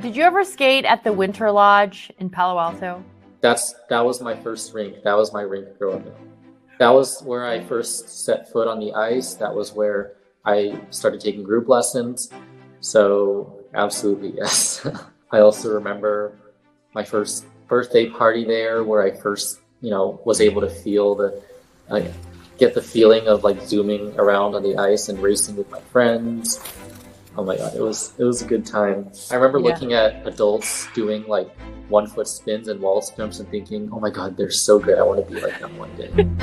Did you ever skate at the Winter Lodge in Palo Alto? That was my first rink. That was my rink growing up. That was where I first set foot on the ice. That was where I started taking group lessons. So absolutely, yes. I also remember my first birthday party there, where I first, was able to feel get the feeling of like zooming around on the ice and racing with my friends. Oh my God, it was a good time. I remember looking at adults doing like 1-foot spins and wall jumps and thinking, oh my God, they're so good. I want to be like them one day.